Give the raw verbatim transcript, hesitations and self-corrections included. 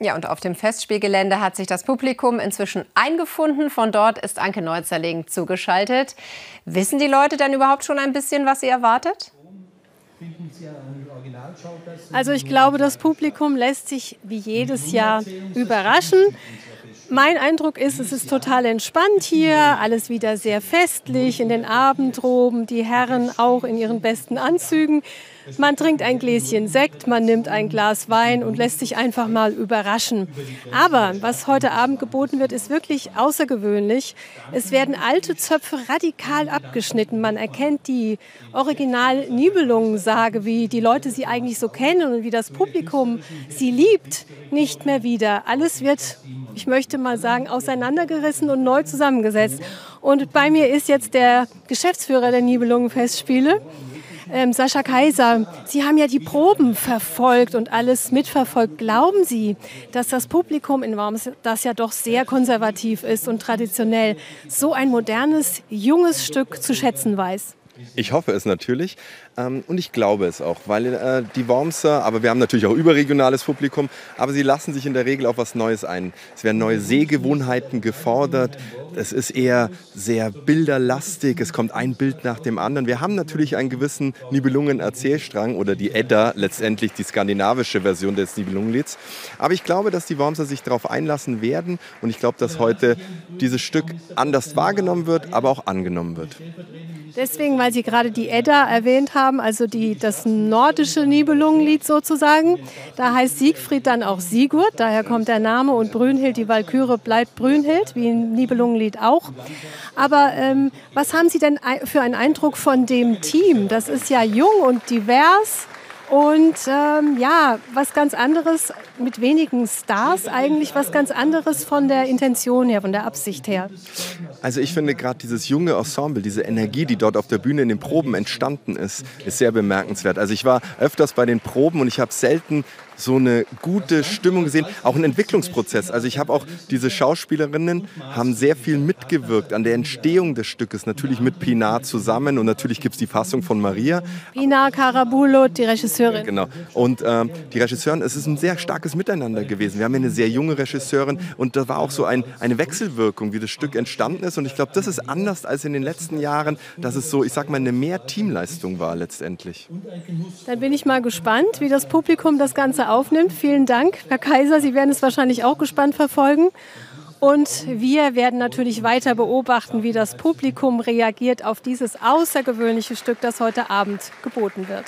Ja, und auf dem Festspielgelände hat sich das Publikum inzwischen eingefunden. Von dort ist Anke Neuzerling zugeschaltet. Wissen die Leute denn überhaupt schon ein bisschen, was sie erwartet? Also ich glaube, das Publikum lässt sich wie jedes Jahr überraschen. Mein Eindruck ist, es ist total entspannt hier, alles wieder sehr festlich, in den Abendroben, die Herren auch in ihren besten Anzügen. Man trinkt ein Gläschen Sekt, man nimmt ein Glas Wein und lässt sich einfach mal überraschen. Aber was heute Abend geboten wird, ist wirklich außergewöhnlich. Es werden alte Zöpfe radikal abgeschnitten. Man erkennt die Original-Nibelungen-Sage, wie die Leute sie eigentlich so kennen und wie das Publikum sie liebt, nicht mehr wieder. Alles wird, ich möchte mal sagen, auseinandergerissen und neu zusammengesetzt. Und bei mir ist jetzt der Geschäftsführer der Nibelungen Festspiele, Ähm, Sascha Kaiser. Sie haben ja die Proben verfolgt und alles mitverfolgt. Glauben Sie, dass das Publikum in Worms, das ja doch sehr konservativ ist und traditionell, so ein modernes, junges Stück zu schätzen weiß? Ich hoffe es natürlich ähm, und ich glaube es auch, weil äh, die Wormser, aber wir haben natürlich auch überregionales Publikum, aber sie lassen sich in der Regel auf was Neues ein. Es werden neue Sehgewohnheiten gefordert, es ist eher sehr bilderlastig, es kommt ein Bild nach dem anderen. Wir haben natürlich einen gewissen Nibelungen-Erzählstrang oder die Edda, letztendlich die skandinavische Version des Nibelungenlieds. Aber ich glaube, dass die Wormser sich darauf einlassen werden und ich glaube, dass heute dieses Stück anders wahrgenommen wird, aber auch angenommen wird. Deswegen, weil Sie gerade die Edda erwähnt haben, also die, das nordische Nibelungenlied sozusagen. Da heißt Siegfried dann auch Sigurd, daher kommt der Name. Und Brünnhild, die Walküre, bleibt Brünnhild, wie im Nibelungenlied auch. Aber ähm, was haben Sie denn für einen Eindruck von dem Team? Das ist ja jung und divers und ähm, ja, was ganz anderes, mit wenigen Stars eigentlich, was ganz anderes von der Intention her, von der Absicht her. Also ich finde gerade dieses junge Ensemble, diese Energie, die dort auf der Bühne in den Proben entstanden ist, ist sehr bemerkenswert. Also ich war öfters bei den Proben und ich habe selten so eine gute Stimmung gesehen, auch ein Entwicklungsprozess. Also ich habe auch, diese Schauspielerinnen haben sehr viel mitgewirkt an der Entstehung des Stückes, natürlich mit Pinar zusammen und natürlich gibt es die Fassung von Maria. Pinar Karabulut, die Regisseurin. Genau, und äh, die Regisseurin, es ist ein sehr starkes Miteinander gewesen. Wir haben eine sehr junge Regisseurin und da war auch so ein, eine Wechselwirkung, wie das Stück entstanden ist und ich glaube, das ist anders als in den letzten Jahren, dass es so, ich sag mal, eine mehr Teamleistung war letztendlich. Dann bin ich mal gespannt, wie das Publikum das Ganze aufnimmt. Vielen Dank, Herr Kaiser, Sie werden es wahrscheinlich auch gespannt verfolgen. Und wir werden natürlich weiter beobachten, wie das Publikum reagiert auf dieses außergewöhnliche Stück, das heute Abend geboten wird.